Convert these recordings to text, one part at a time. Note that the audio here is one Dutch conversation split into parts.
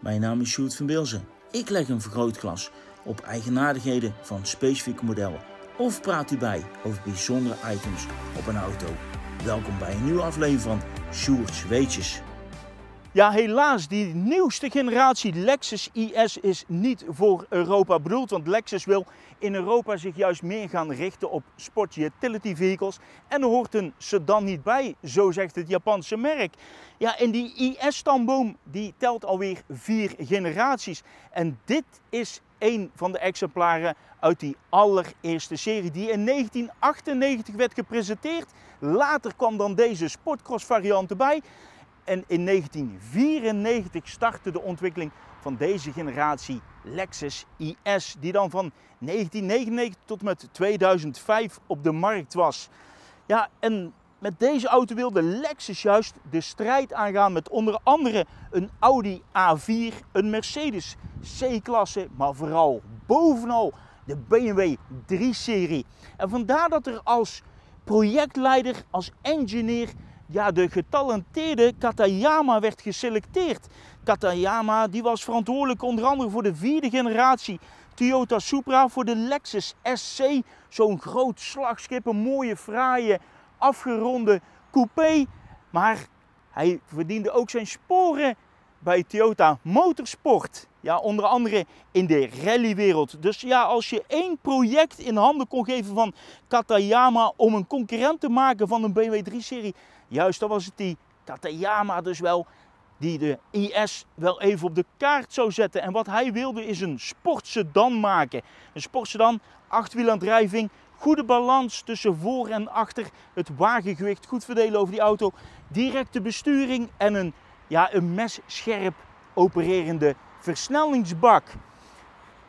Mijn naam is Sjoerd van Bilzen. Ik leg een vergrootglas op eigenaardigheden van specifieke modellen. Of praat u bij over bijzondere items op een auto. Welkom bij een nieuwe aflevering van Sjoerds Weetjes. Ja, helaas, die nieuwste generatie Lexus IS is niet voor Europa bedoeld, want Lexus wil in Europa zich juist meer gaan richten op sport utility vehicles. En er hoort een sedan niet bij, zo zegt het Japanse merk. Ja, en die IS-stamboom die telt alweer 4 generaties. En dit is een van de exemplaren uit die allereerste serie die in 1998 werd gepresenteerd. Later kwam dan deze sportcross variant erbij. En in 1994 startte de ontwikkeling van deze generatie Lexus IS, die dan van 1999 tot met 2005 op de markt was. Ja, en met deze auto wilde Lexus juist de strijd aangaan met onder andere een Audi A4, een Mercedes C-Klasse, maar vooral bovenal de BMW 3 Serie. En vandaar dat er als projectleider, als engineer, ja, de getalenteerde Katayama werd geselecteerd. Katayama die was verantwoordelijk onder andere voor de 4e generatie Toyota Supra, voor de Lexus SC. Zo'n groot slagschip, een mooie, fraaie, afgeronde coupé. Maar hij verdiende ook zijn sporen bij Toyota Motorsport. Ja, onder andere in de rallywereld. Dus ja, als je één project in handen kon geven van Katayama om een concurrent te maken van een BMW 3-serie, juist dan was het die Katayama dus wel die de IS wel even op de kaart zou zetten. En wat hij wilde is een sportsedan maken. Een sportsedan, 8-wielaandrijving, goede balans tussen voor en achter, het wagengewicht goed verdelen over die auto, directe besturing en een, ja, een messcherp opererende versnellingsbak.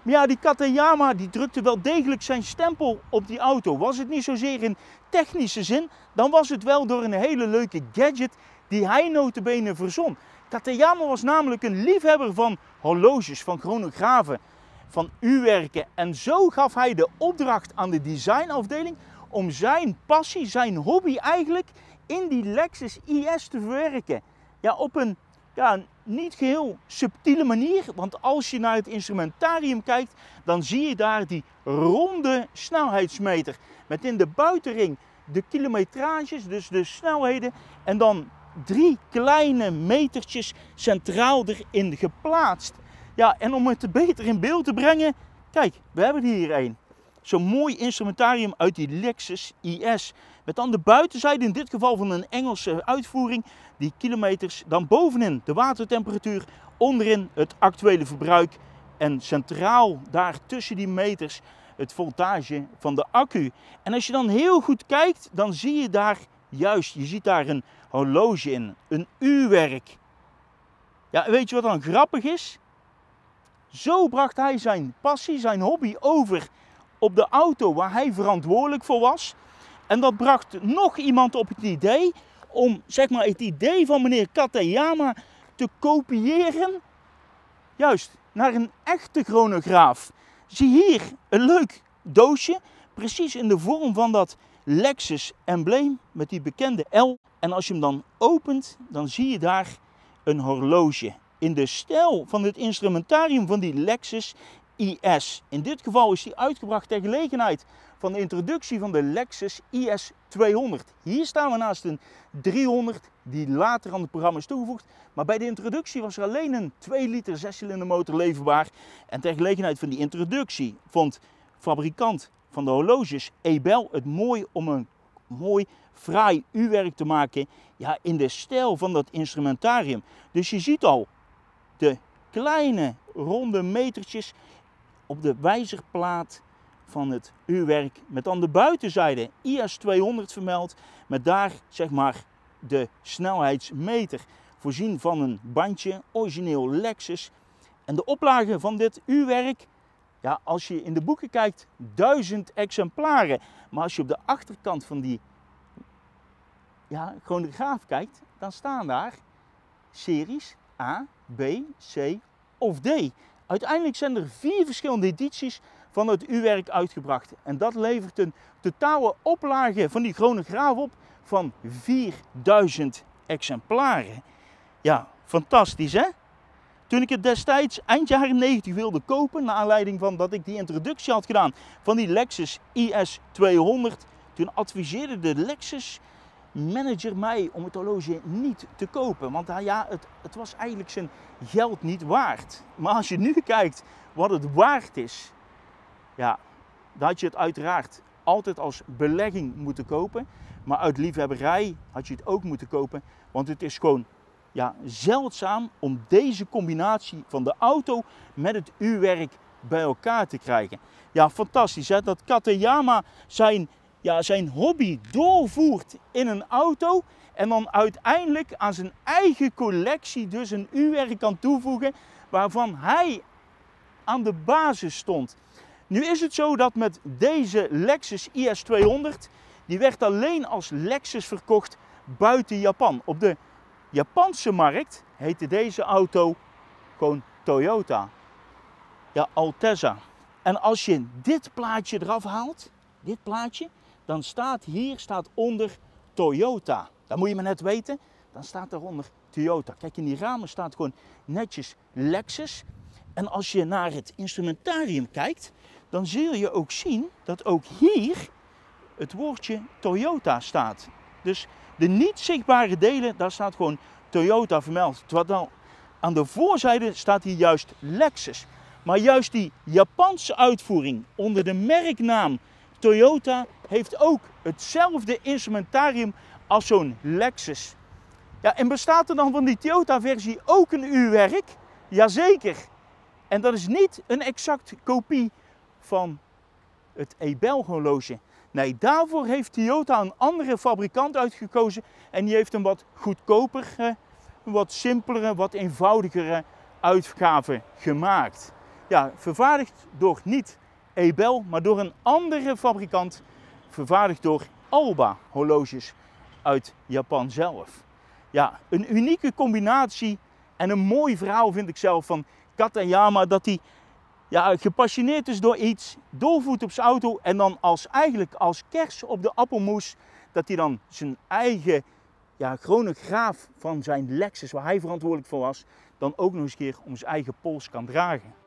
Maar ja, die Katayama die drukte wel degelijk zijn stempel op die auto. Was het niet zozeer in technische zin, dan was het wel door een hele leuke gadget die hij notabene verzon. Katayama was namelijk een liefhebber van horloges, van chronografen, van uurwerken. En zo gaf hij de opdracht aan de designafdeling om zijn passie, zijn hobby eigenlijk, in die Lexus IS te verwerken. Ja, op een, ja, een niet geheel subtiele manier, want als je naar het instrumentarium kijkt, dan zie je daar die ronde snelheidsmeter met in de buitenring de kilometrages, dus de snelheden, en dan 3 kleine metertjes centraal erin geplaatst. Ja, en om het beter in beeld te brengen, kijk, we hebben hier een. Zo'n mooi instrumentarium uit die Lexus IS. Met aan de buitenzijde, in dit geval van een Engelse uitvoering, die kilometers. Dan bovenin de watertemperatuur, onderin het actuele verbruik. En centraal daar tussen die meters het voltage van de accu. En als je dan heel goed kijkt, dan zie je daar juist, je ziet daar een horloge in. Een uurwerk. Ja, weet je wat dan grappig is? Zo bracht hij zijn passie, zijn hobby over op de auto waar hij verantwoordelijk voor was. En dat bracht nog iemand op het idee om, zeg maar, het idee van meneer Katayama te kopiëren, juist, naar een echte chronograaf. Zie hier een leuk doosje, precies in de vorm van dat Lexus-embleem met die bekende L. En als je hem dan opent, dan zie je daar een horloge. In de stijl van het instrumentarium van die Lexus IS. In dit geval is die uitgebracht ter gelegenheid van de introductie van de Lexus IS 200. Hier staan we naast een 300 die later aan het programma is toegevoegd. Maar bij de introductie was er alleen een 2 liter 6-cilinder motor leverbaar. En ter gelegenheid van die introductie vond fabrikant van de horloges Ebel het mooi om een mooi fraai uurwerk te maken, ja, in de stijl van dat instrumentarium. Dus je ziet al de kleine ronde metertjes op de wijzerplaat van het uurwerk, met aan de buitenzijde IS 200 vermeld, met daar, zeg maar, de snelheidsmeter, voorzien van een bandje, origineel Lexus. En de oplage van dit uurwerk, ja, als je in de boeken kijkt, 1000 exemplaren. Maar als je op de achterkant van die, ja, chronograaf kijkt, dan staan daar series A, B, C of D. Uiteindelijk zijn er 4 verschillende edities van het uurwerk uitgebracht. En dat levert een totale oplage van die chronograaf op van 4000 exemplaren. Ja, fantastisch hè? Toen ik het destijds eind jaren 90 wilde kopen, naar aanleiding van dat ik die introductie had gedaan van die Lexus IS 200, toen adviseerde de Lexus manager mij om het horloge niet te kopen. Want ja, het was eigenlijk zijn geld niet waard. Maar als je nu kijkt wat het waard is, ja, dan had je het uiteraard altijd als belegging moeten kopen. Maar uit liefhebberij had je het ook moeten kopen, want het is gewoon, ja, zeldzaam om deze combinatie van de auto met het uurwerk bij elkaar te krijgen. Ja, fantastisch hè? Dat Katayama zijn hobby doorvoert in een auto en dan uiteindelijk aan zijn eigen collectie dus een uurwerk kan toevoegen waarvan hij aan de basis stond. Nu is het zo dat met deze Lexus IS 200, die werd alleen als Lexus verkocht buiten Japan. Op de Japanse markt heette deze auto gewoon Toyota, ja, Altezza. En als je dit plaatje eraf haalt, dit plaatje, dan staat hier onder Toyota. Dat moet je maar net weten, dan staat daaronder Toyota. Kijk, in die ramen staat gewoon netjes Lexus. En als je naar het instrumentarium kijkt, dan zul je ook zien dat ook hier het woordje Toyota staat. Dus de niet zichtbare delen, daar staat gewoon Toyota vermeld. Terwijl aan de voorzijde staat hier juist Lexus. Maar juist die Japanse uitvoering onder de merknaam Toyota heeft ook hetzelfde instrumentarium als zo'n Lexus. Ja, en bestaat er dan van die Toyota-versie ook een uurwerk? Jazeker. En dat is niet een exact kopie van het Ebel horloge. Nee, daarvoor heeft Toyota een andere fabrikant uitgekozen en die heeft een wat goedkopere, wat simpelere, wat eenvoudigere uitgave gemaakt. Ja, vervaardigd door niet Ebel, maar door een andere fabrikant, vervaardigd door Alba horloges uit Japan zelf. Ja, een unieke combinatie en een mooi verhaal vind ik zelf van Katayama, dat hij, ja, gepassioneerd is door iets, doorvoert op zijn auto en dan eigenlijk als kers op de appelmoes, dat hij dan zijn eigen, ja, chronograaf van zijn Lexus, waar hij verantwoordelijk voor was, dan ook nog eens een keer om zijn eigen pols kan dragen.